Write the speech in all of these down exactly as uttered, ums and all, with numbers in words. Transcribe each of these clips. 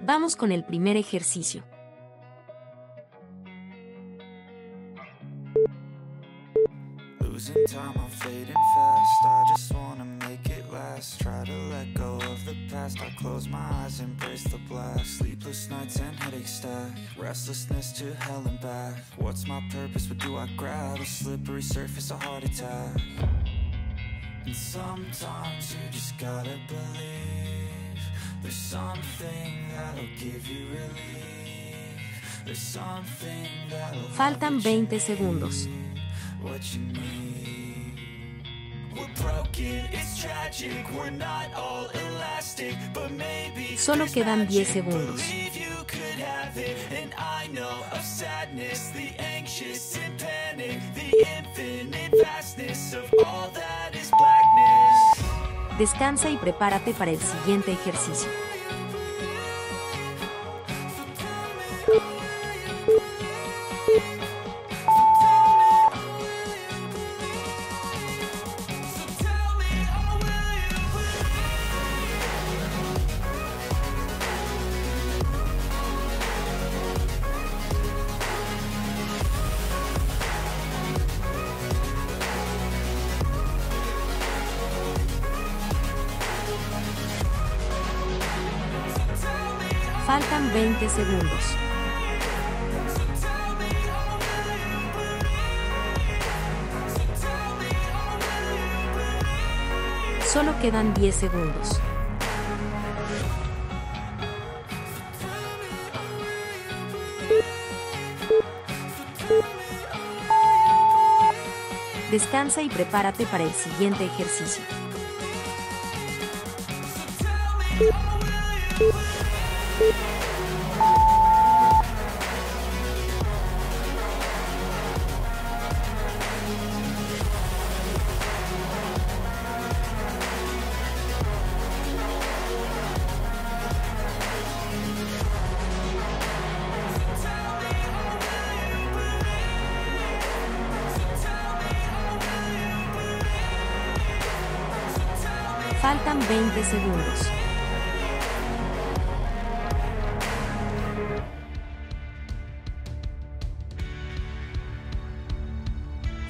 Vamos con el primer ejercicio. Sometimes you just gotta believe there's something that'll give you relief. There's something that'll Faltan veinte segundos. What you need. We're broken, it's tragic, we're not all elastic, but maybe solo quedan diez segundos. And I know of sadness, the anxious and panic, the infinite vastness of all that is. Descansa y prepárate para el siguiente ejercicio. Faltan veinte segundos. Solo quedan diez segundos. Descansa y prepárate para el siguiente ejercicio. Faltan veinte segundos.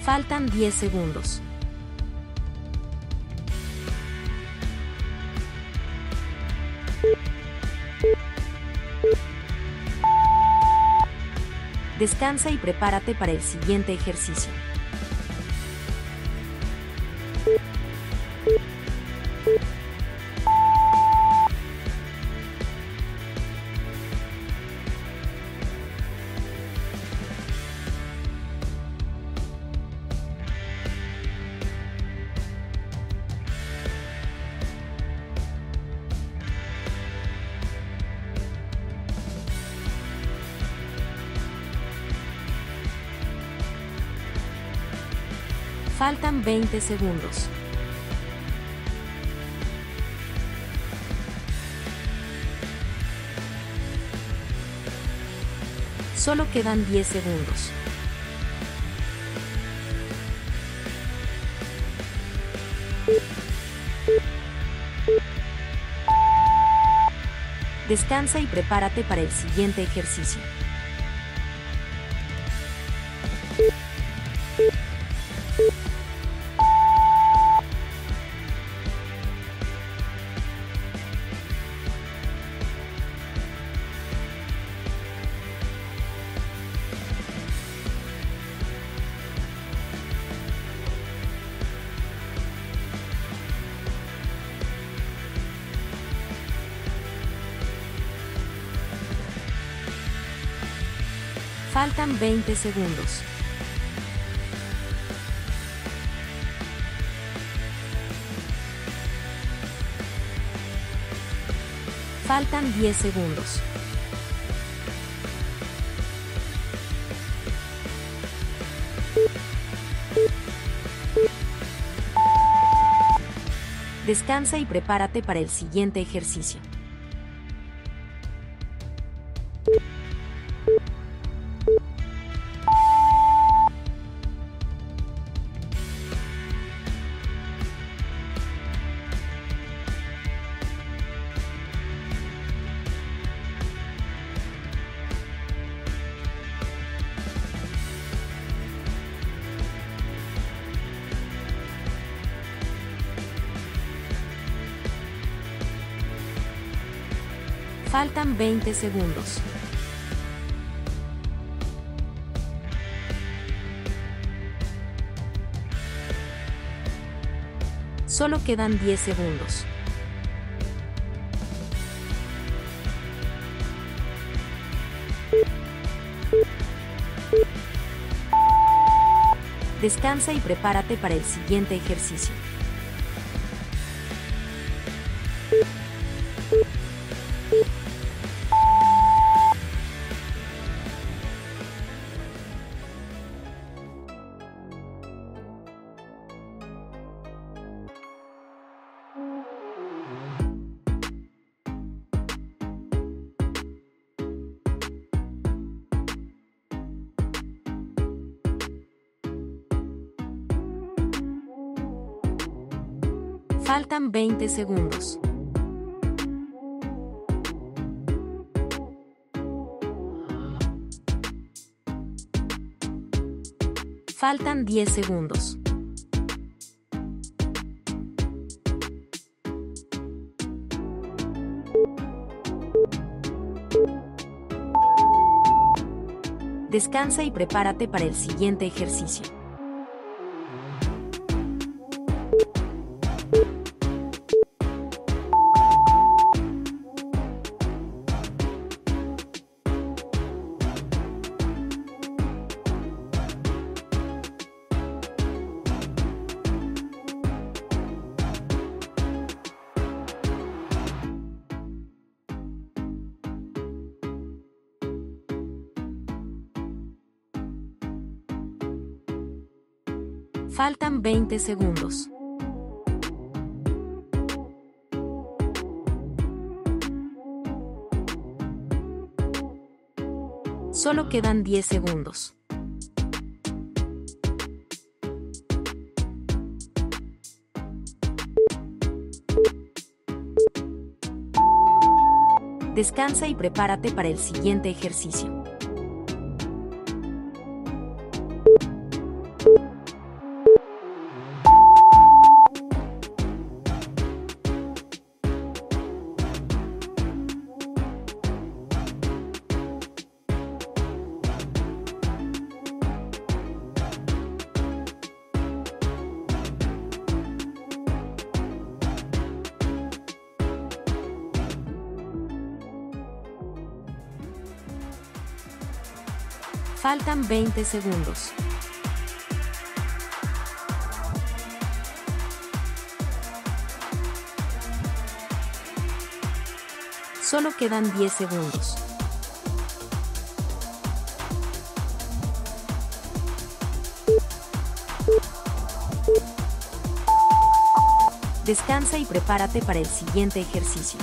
Faltan diez segundos. Descansa y prepárate para el siguiente ejercicio. Faltan veinte segundos. Solo quedan diez segundos. Descansa y prepárate para el siguiente ejercicio. Faltan veinte segundos. Faltan diez segundos. Descansa y prepárate para el siguiente ejercicio. Faltan veinte segundos. Solo quedan diez segundos. Descansa y prepárate para el siguiente ejercicio. Faltan veinte segundos. Faltan diez segundos. Descansa y prepárate para el siguiente ejercicio. Faltan veinte segundos. Solo quedan diez segundos. Descansa y prepárate para el siguiente ejercicio. Faltan veinte segundos. Solo quedan diez segundos. Descansa y prepárate para el siguiente ejercicio.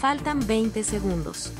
Faltan veinte segundos.